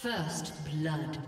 First blood.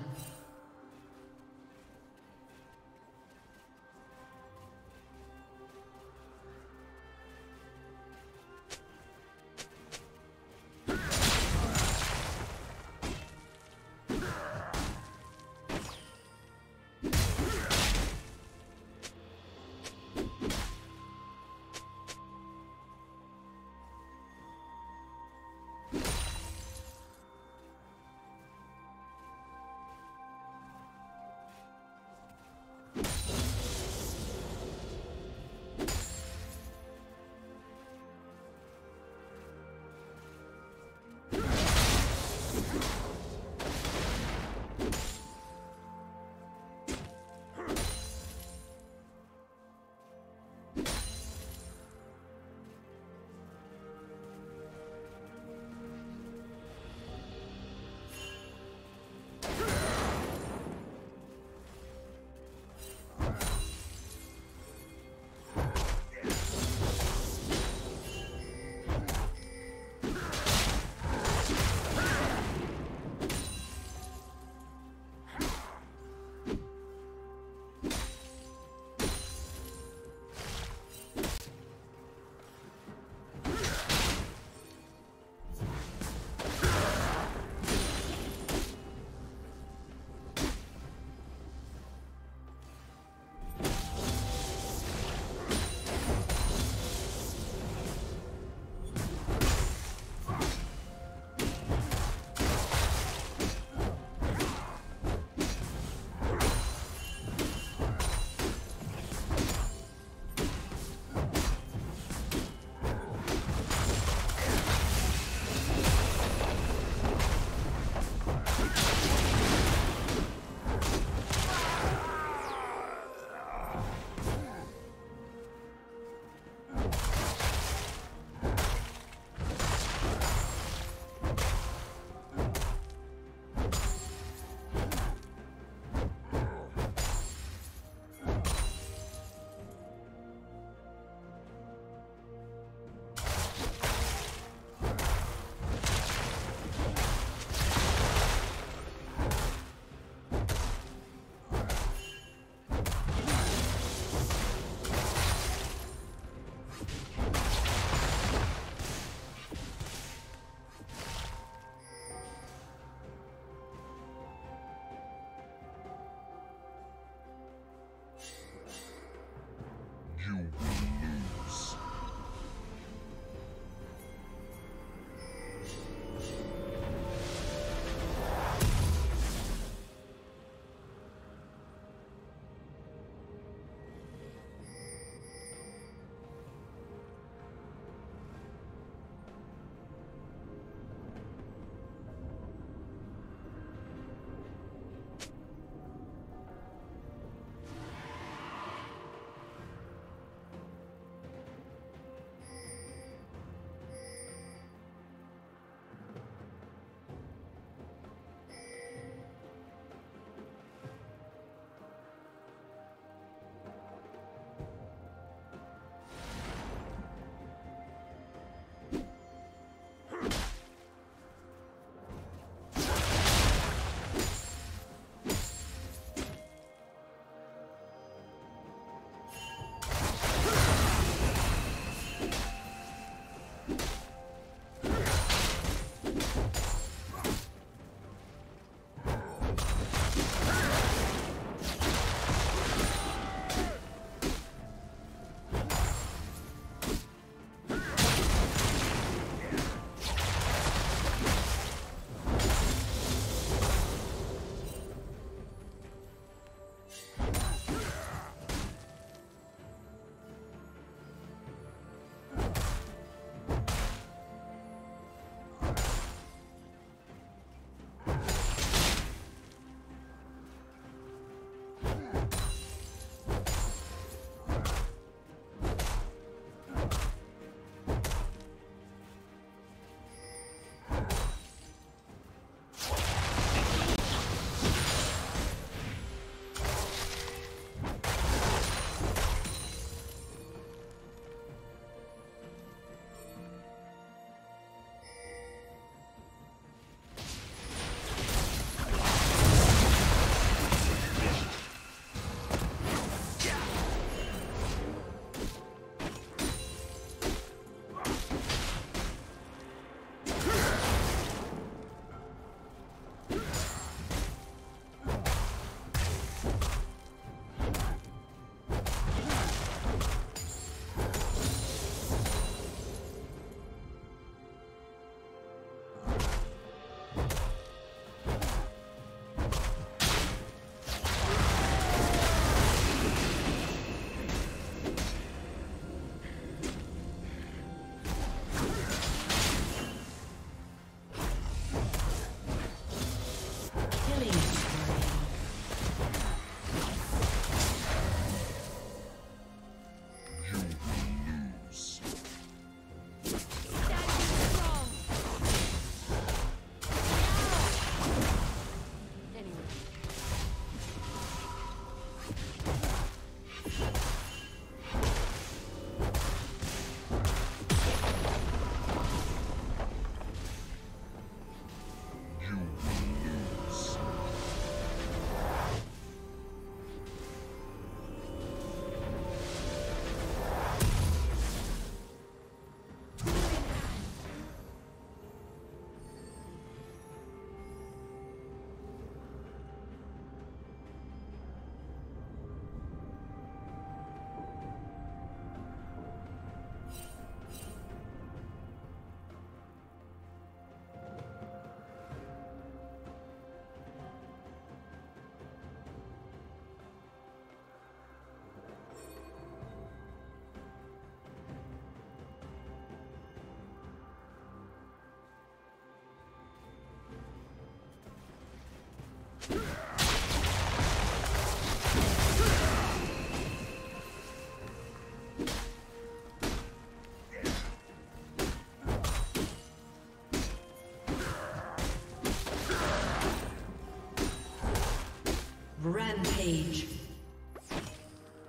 Rampage.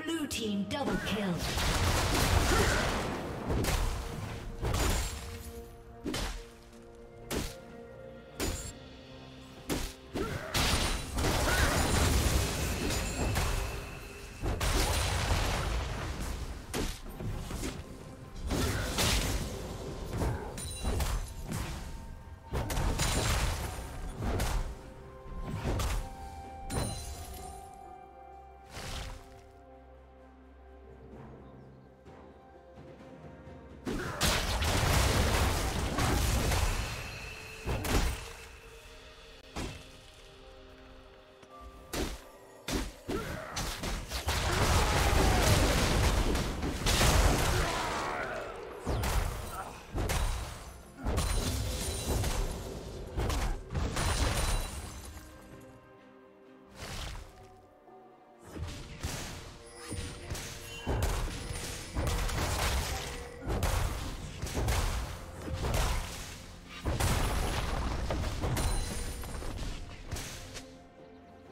Blue team double kill.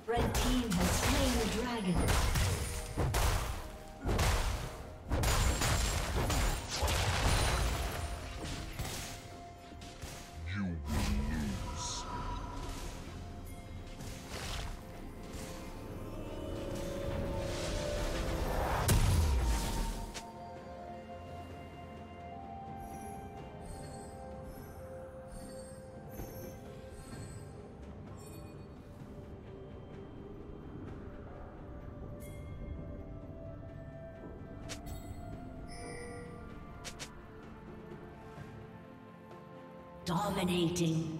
Red team has slain the dragon. Dominating.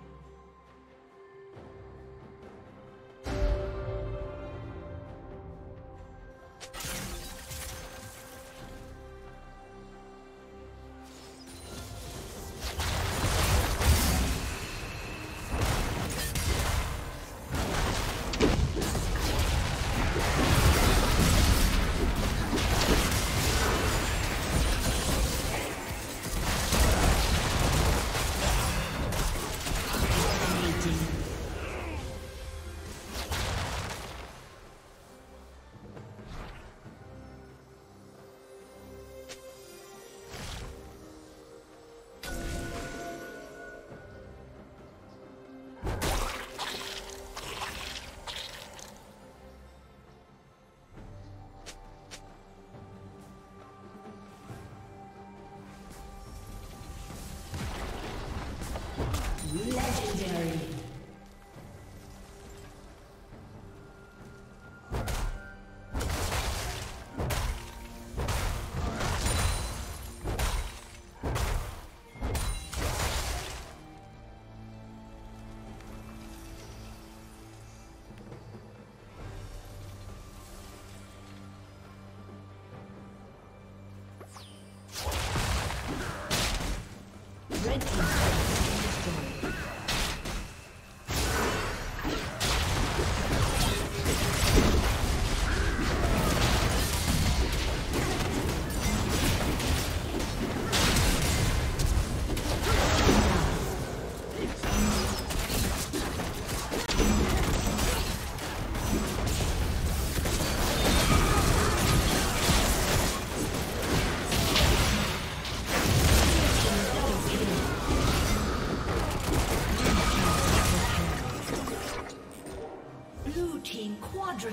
Legendary.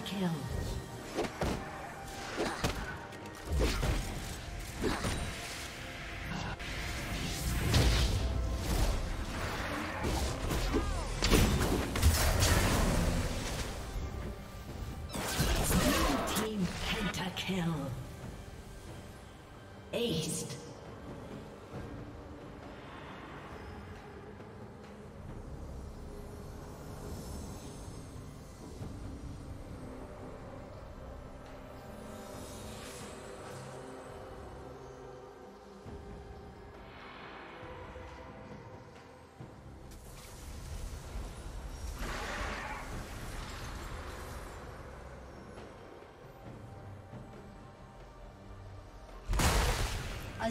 Kill. Team Pentakill. Aced. A